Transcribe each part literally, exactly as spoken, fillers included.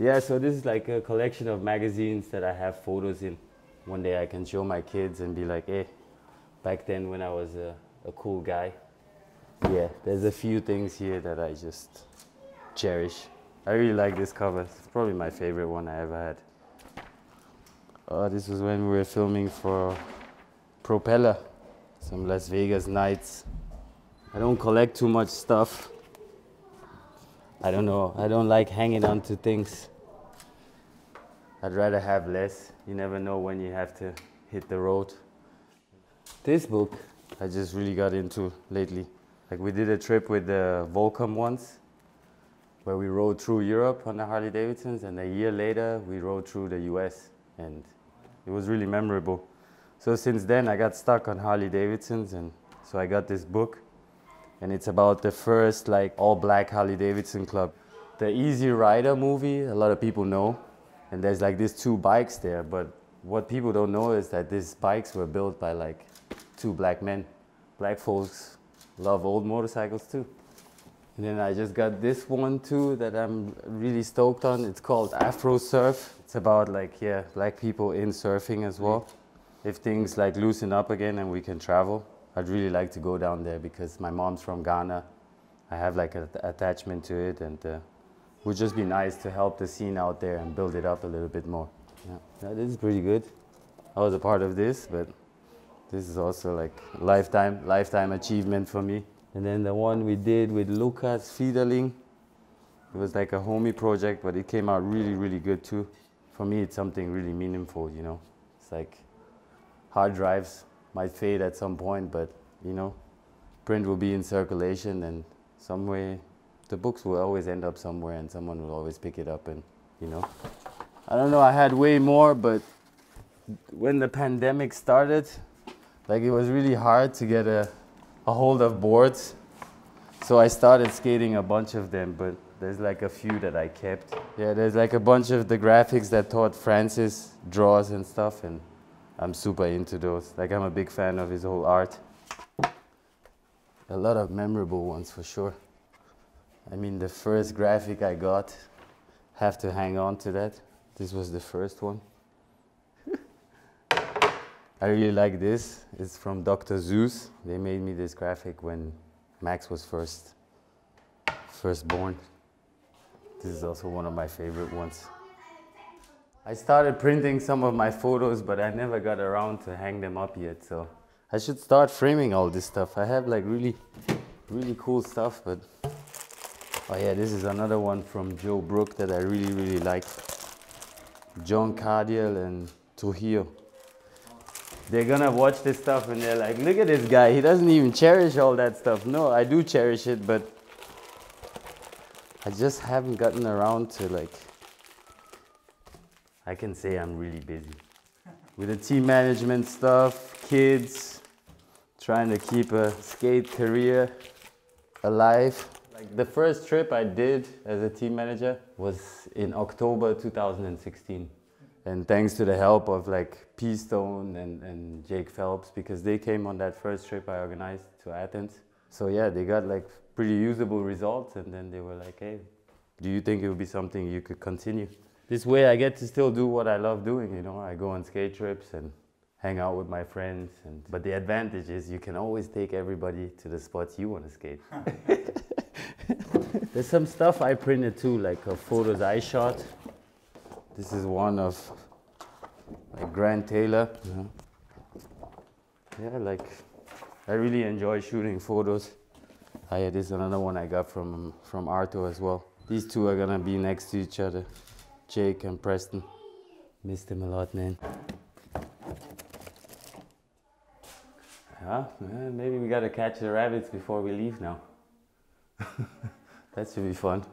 Yeah, so this is like a collection of magazines that I have photos in. One day I can show my kids and be like, hey, back then when I was a, a cool guy. Yeah, there's a few things here that I just cherish. I really like this cover. It's probably my favorite one I ever had. Oh, this was when we were filming for Propeller, some Las Vegas nights. I don't collect too much stuff. I don't know, I don't like hanging on to things. I'd rather have less. You never know when you have to hit the road. This book I just really got into lately. Like we did a trip with the Volcom once, where we rode through Europe on the Harley-Davidsons, and a year later we rode through the U S, and it was really memorable. So since then I got stuck on Harley-Davidsons, and so I got this book, and it's about the first like all-black Harley-Davidson club. The Easy Rider movie, a lot of people know, and there's like these two bikes there, but what people don't know is that these bikes were built by like two black men. Black folks love old motorcycles too. And then I just got this one too that I'm really stoked on. It's called Afrosurf. It's about like, yeah, black people in surfing as well. If things like loosen up again and we can travel, I'd really like to go down there because my mom's from Ghana. I have like an attachment to it, and uh, it would just be nice to help the scene out there and build it up a little bit more. Yeah, yeah, this is pretty good. I was a part of this, but this is also like lifetime, lifetime achievement for me. And then the one we did with Lukas Fiederling, it was like a homie project, but it came out really, really good too. For me, it's something really meaningful, you know? It's like hard drives might fade at some point, but you know, print will be in circulation, and some way the books will always end up somewhere, and someone will always pick it up. And you know, I don't know, I had way more, but when the pandemic started, like it was really hard to get a, a hold of boards, so I started skating a bunch of them, but there's like a few that I kept. Yeah, there's like a bunch of the graphics that Todd Francis draws and stuff, and I'm super into those. Like, I'm a big fan of his whole art. A lot of memorable ones for sure. I mean, the first graphic I got, have to hang on to that. This was the first one. I really like this. It's from Doctor Zeus. They made me this graphic when Max was first, first born. This is also one of my favorite ones. I started printing some of my photos, but I never got around to hang them up yet, so I should start framing all this stuff. I have like really, really cool stuff, but oh yeah, this is another one from Joe Brooke that I really, really like. John Cardiel and Trujillo. They're gonna watch this stuff and they're like, look at this guy, he doesn't even cherish all that stuff. No, I do cherish it, but I just haven't gotten around to like, I can say I'm really busy with the team management stuff, kids, trying to keep a skate career alive. Like the first trip I did as a team manager was in October two thousand sixteen. And thanks to the help of like P-Stone and, and Jake Phelps, because they came on that first trip I organized to Athens. So yeah, they got like pretty usable results, and then they were like, hey, do you think it would be something you could continue? This way I get to still do what I love doing, you know. I go on skate trips and hang out with my friends. And, but the advantage is you can always take everybody to the spots you want to skate. There's some stuff I printed too, like uh, photos I shot. This is one of like Grant Taylor. Yeah. yeah, like I really enjoy shooting photos. Oh, yeah, this is another one I got from, from Arto as well. These two are gonna be next to each other. Jake and Preston. Missed him a lot, man. Yeah, maybe we gotta catch the rabbits before we leave now. That should be fun.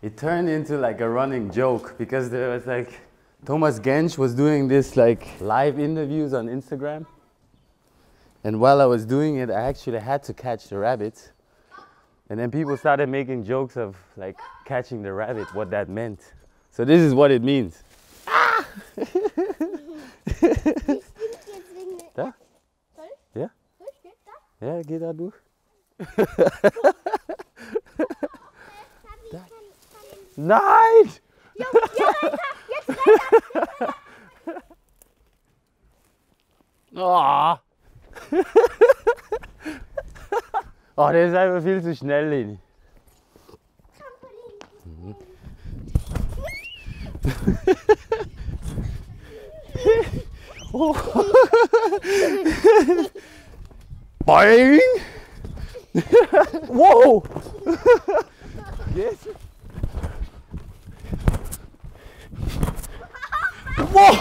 It turned into like a running joke because there was like, Thomas Gensch was doing this like live interviews on Instagram. And while I was doing it, I actually had to catch the rabbits. And then people started making jokes of like catching the rabbit, what that meant. So this is what it means. Ah! Da? Yeah? Yeah, geht da durch. Nein! Jo, ja, weiter! Jetzt weiter! Oh. Oh, der ist einfach viel zu schnell, Leni. Oh. Boing! Wow! Yes! Wow!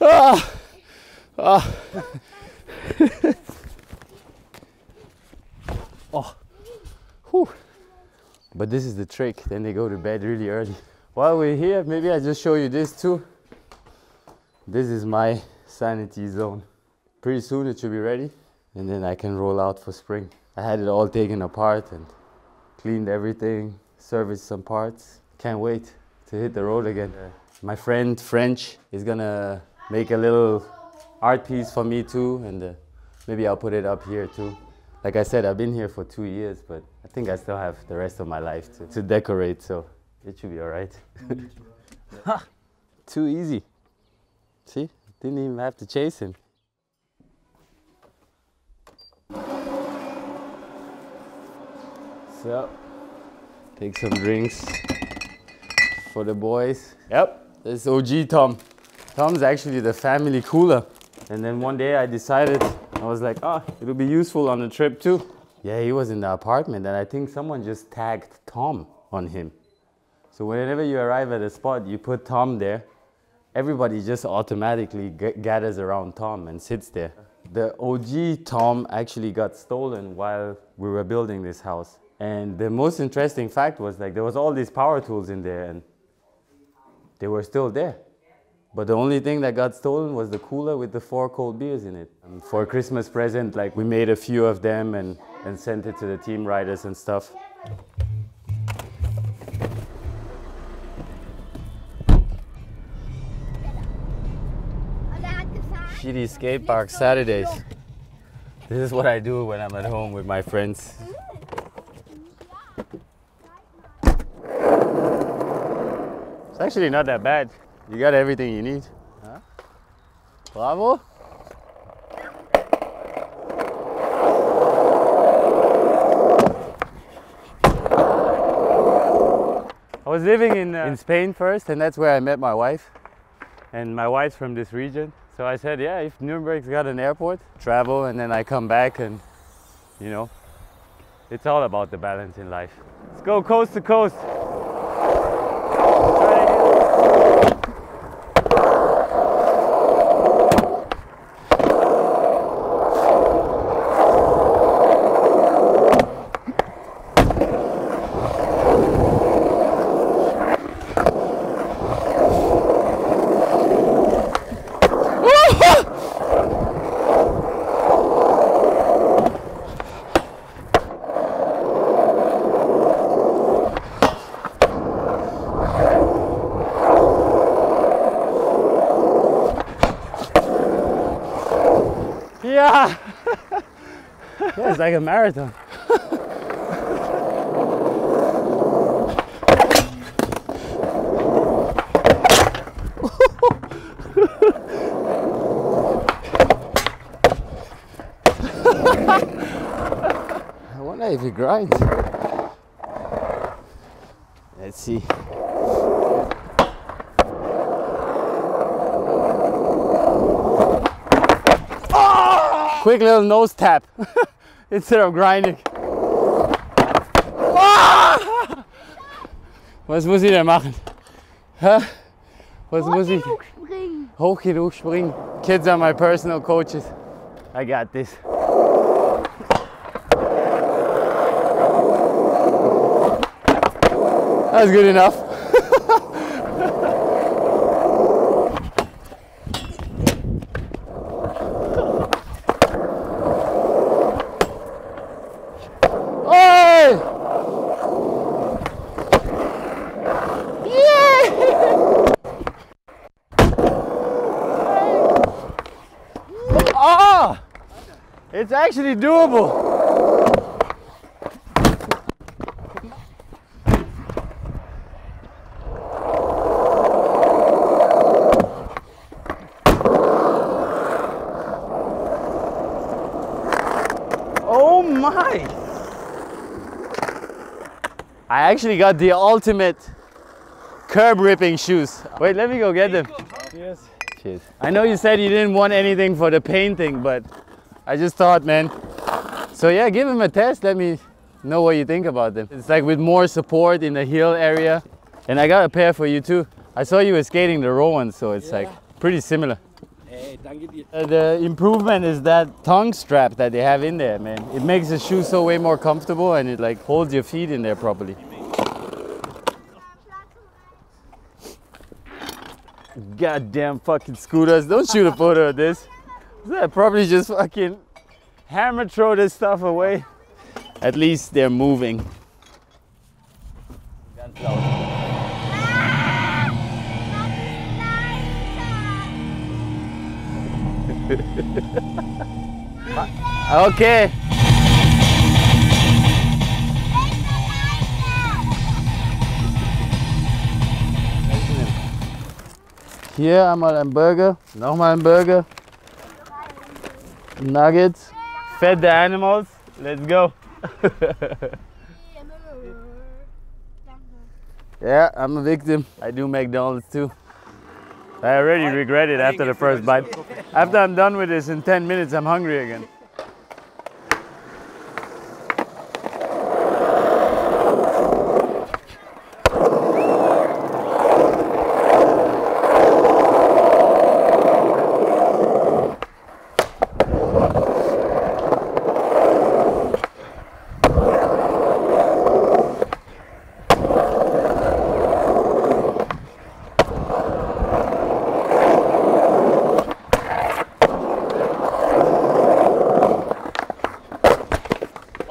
Ah. Ah. Oh. Whew. But this is the trick, then they go to bed really early. While we're here, maybe I just show you this too. This is my sanity zone. Pretty soon it should be ready and then I can roll out for spring. I had it all taken apart and cleaned everything, serviced some parts. Can't wait to hit the road again. Yeah. My friend French is gonna make a little art piece for me too, and uh, maybe I'll put it up here too. Like I said, I've been here for two years, but I think I still have the rest of my life to, to decorate, so it should be all right. Ha! Too easy. See, didn't even have to chase him. So, take some drinks for the boys. Yep, this is O G Tom. Tom's actually the family cooler. And then one day I decided, I was like, ah, oh, it'll be useful on the trip too. Yeah, he was in the apartment and I think someone just tagged Tom on him. So whenever you arrive at a spot, you put Tom there. Everybody just automatically gathers around Tom and sits there. The O G Tom actually got stolen while we were building this house. And the most interesting fact was, like, there was all these power tools in there and they were still there. But the only thing that got stolen was the cooler with the four cold beers in it. And for a Christmas present, like, we made a few of them and, and sent it to the team riders and stuff. Shitty skate park Saturdays. This is what I do when I'm at home with my friends. It's actually not that bad. You got everything you need. Huh? Bravo! I was living in, uh, in Spain first, and that's where I met my wife. And my wife's from this region. So I said, yeah, if Nuremberg's got an airport, travel, and then I come back and, you know, it's all about the balance in life. Let's go coast to coast. It's like a marathon. I wonder if he grinds. Let's see. Oh! Quick little nose tap. Instead of grinding. Ah! Was muss ich denn machen? Huh? Was muss ich? Hoch genug springen. Hoch genug springen. Kids are my personal coaches. I got this. That's good enough. It's actually doable. Oh my! I actually got the ultimate curb ripping shoes. Wait, let me go get them. Yes. Cheers. I know you said you didn't want anything for the painting, but I just thought, man. So yeah, give them a test. Let me know what you think about them. It's like with more support in the heel area. And I got a pair for you too. I saw you were skating the raw ones, so it's yeah. like pretty similar. Uh, the improvement is that tongue strap that they have in there, man. It makes the shoe so way more comfortable, and it like holds your feet in there properly. Goddamn fucking scooters. Don't shoot a photo of this. They're probably just fucking hammer throw this stuff away. At least they're moving. Okay. Hier einmal ein Burger, nochmal ein Burger, Nuggets, fed the animals, let's go. Yeah, I'm a victim. I do McDonald's too. I already regret it after the first bite. After I'm done with this in ten minutes, I'm hungry again.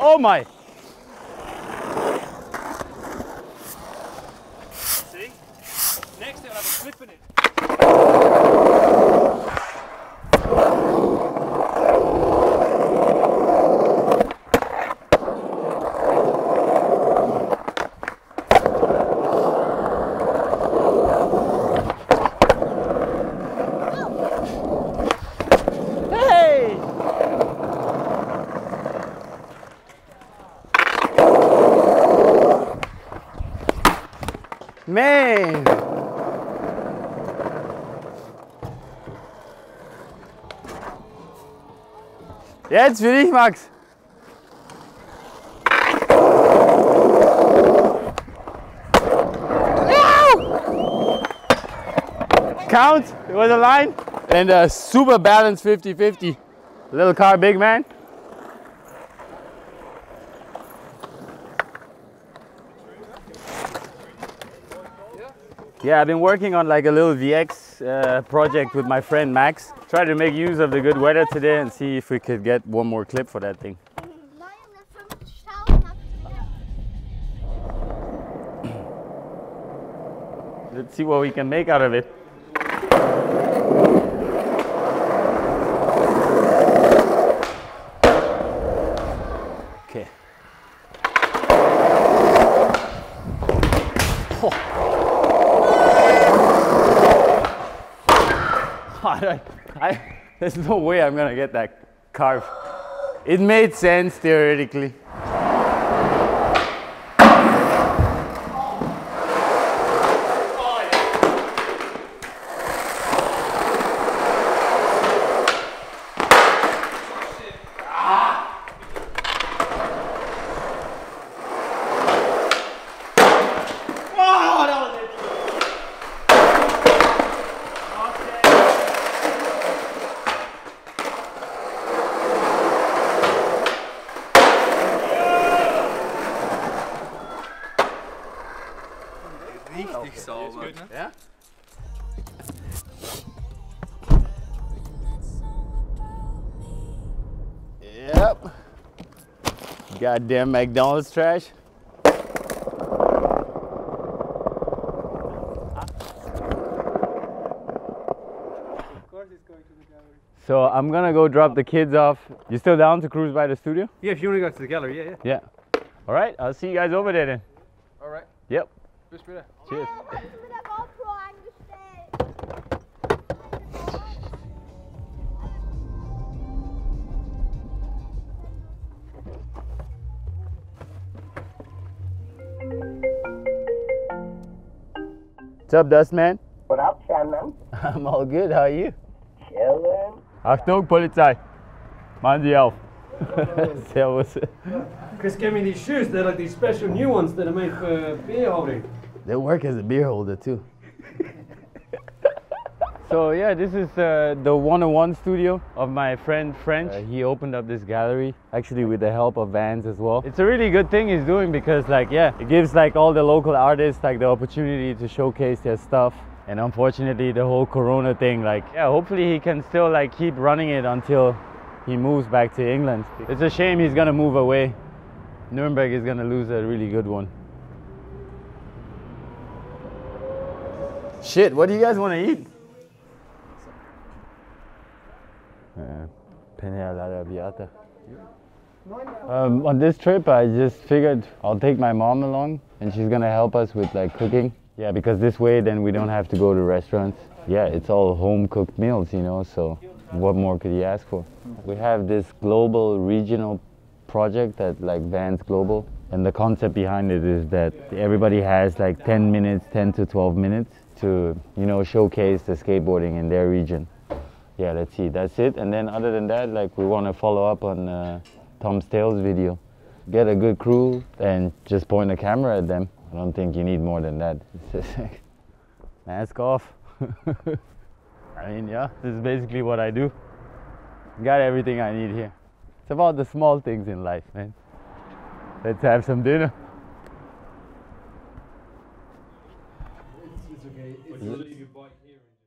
Oh my! See? Next they'll have a clip in it. Man! Jetzt für dich, Max! Count, it was a line, and a super balanced fifty fifty. Little car, big man. Yeah, I've been working on like a little V X uh, project with my friend Max. Try to make use of the good weather today and see if we could get one more clip for that thing. Let's see what we can make out of it. Okay. Oh. I, I, there's no way I'm gonna get that carve. It made sense theoretically. Yep. Goddamn McDonald's trash. Of course it's going to the gallery. So I'm gonna go drop the kids off. You still down to cruise by the studio? Yeah, if you wanna go to the gallery, yeah, yeah. Yeah. All right, I'll see you guys over there then. All right. Yep. Cheers. What's up, Dustman? What up, Sandman? I'm all good. How are you? Chilling. Achtung, Polizei. Mind the elf. Servus. Chris gave me these shoes. They're like these special new ones that are made for beer holding. They work as a beer holder too. So yeah, this is uh, the one oh one studio of my friend French. Uh, he opened up this gallery, actually with the help of Vans as well. It's a really good thing he's doing because like, yeah, it gives like all the local artists like the opportunity to showcase their stuff. And unfortunately the whole Corona thing, like, yeah, hopefully he can still like keep running it until he moves back to England. It's a shame he's gonna move away. Nuremberg is gonna lose a really good one. Shit, what do you guys wanna eat? Um, on this trip I just figured I'll take my mom along and she's gonna help us with like cooking, yeah, because this way then we don't have to go to restaurants. Yeah, it's all home cooked meals, you know, so what more could you ask for? We have this global regional project that like Vans Global, and the concept behind it is that everybody has like ten minutes, ten to twelve minutes to, you know, showcase the skateboarding in their region. Yeah, let's see, that's it. And then other than that, like, we want to follow up on uh, Tom Stale's video. Get a good crew and just point a camera at them. I don't think you need more than that. It's just like, mask off. I mean, yeah, this is basically what I do. Got everything I need here. It's about the small things in life, man. Let's have some dinner. It's, it's okay. It's